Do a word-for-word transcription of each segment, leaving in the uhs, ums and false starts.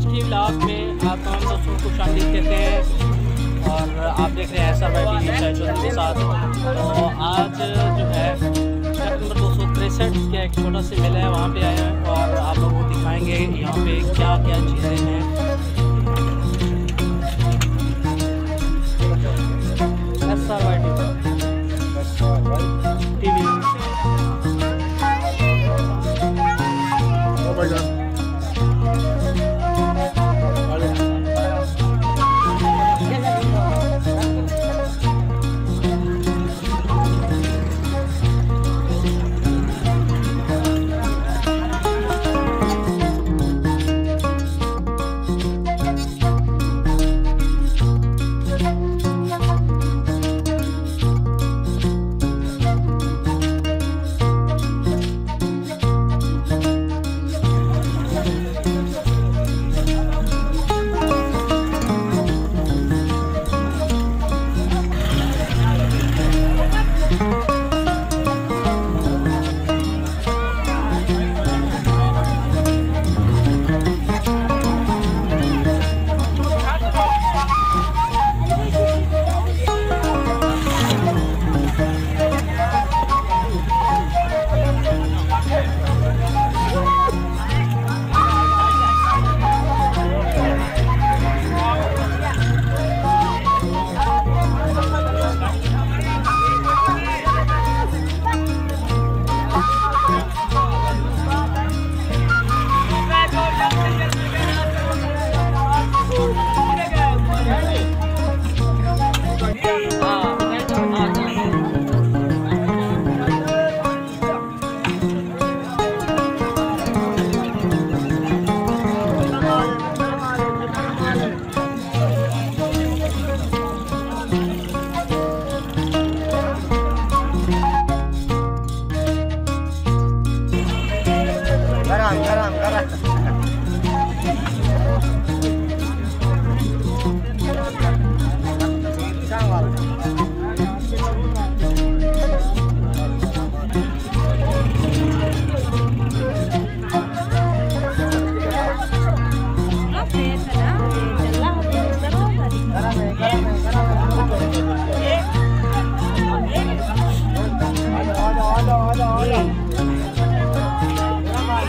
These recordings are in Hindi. आज की लाभ में तमाम दोस्तों को शामिल करते हैं और आप देख रहे हैं सर्वाइवल न्यूज़ के साथ। तो आज जो है चैप्टर नंबर दो सौ तिरसठ का एक छोटा सा मेला है, वहाँ पे आए हैं और आप लोगों को दिखाएंगे यहाँ पे क्या क्या चीज़ें हैं। सर्वाइवल टीवी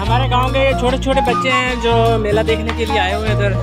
हमारे गांव के छोटे छोटे बच्चे हैं जो मेला देखने के लिए आए हुए हैं इधर।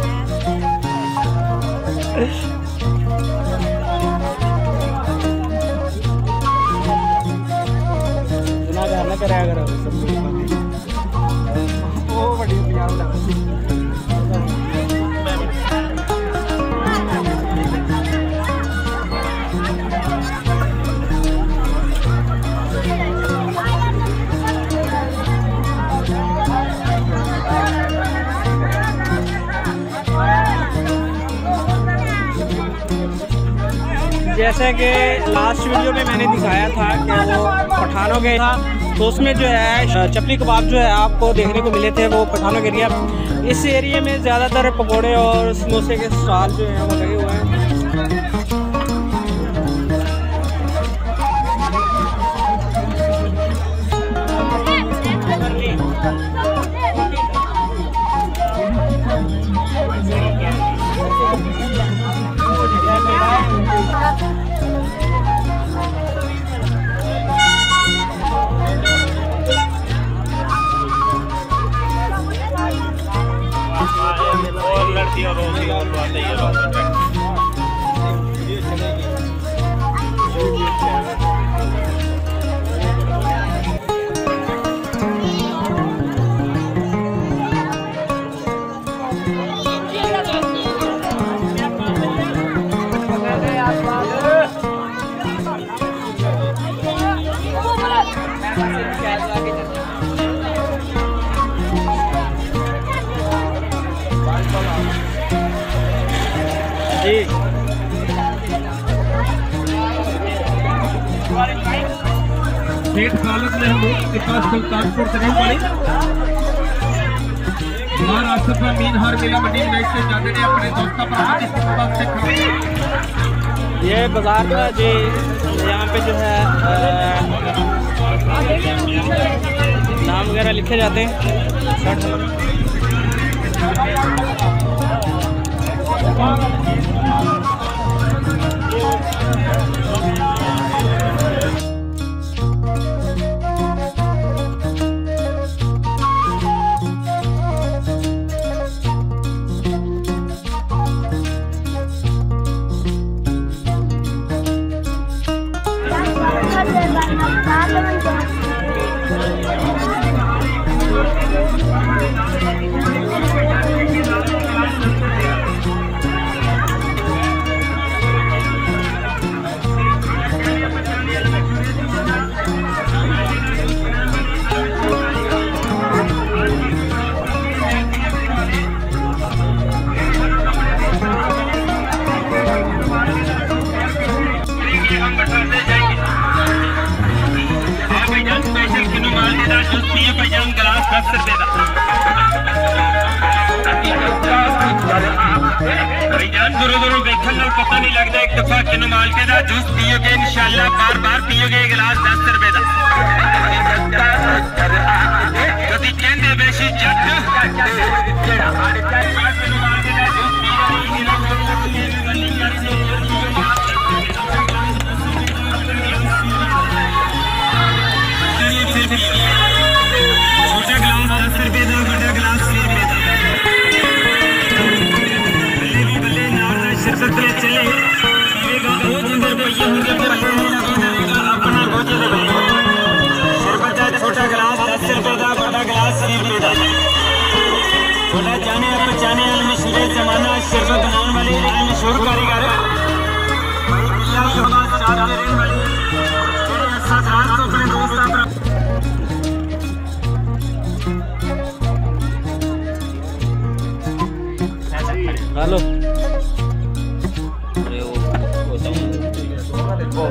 जैसे कि लास्ट वीडियो में मैंने दिखाया था कि वो पठानों के था, तो उसमें जो है चपली कबाब जो है आपको देखने को मिले थे वो पठानों के एरिया। इस एरिया में ज़्यादातर पकोड़े और समोसे के स्टॉल जो हैं वो लगे हुए हैं। डेट कालक में हम लोग विकास कल कानपुर तरीन पड़े महाराष्ट्र का मीन हर मेला मंडी में से जाते हैं अपने दोस्तों पर इस बात से खबर। ये बाजार का जी यहाँ पे जो है नाम वगैरह लिखे जाते हैं। पता नहीं लगता एक दफा किन माल के दा जूस पियोगे इंशाल्लाह बार बार पियोगे गिलास दस रुपए का कभी कहते बेशी जट हेलो अरे वो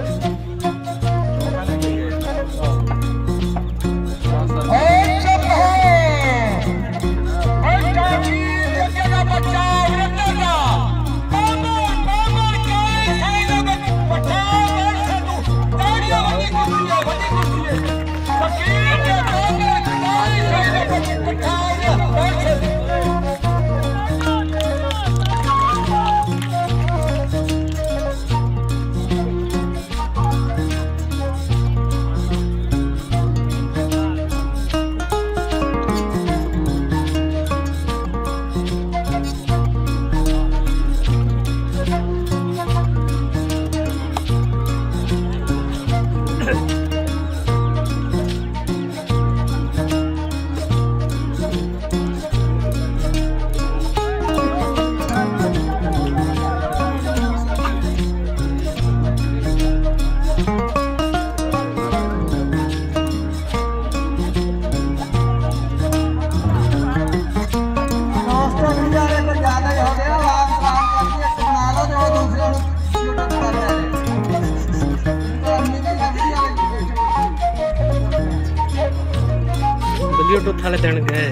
वो तो थाले देन गए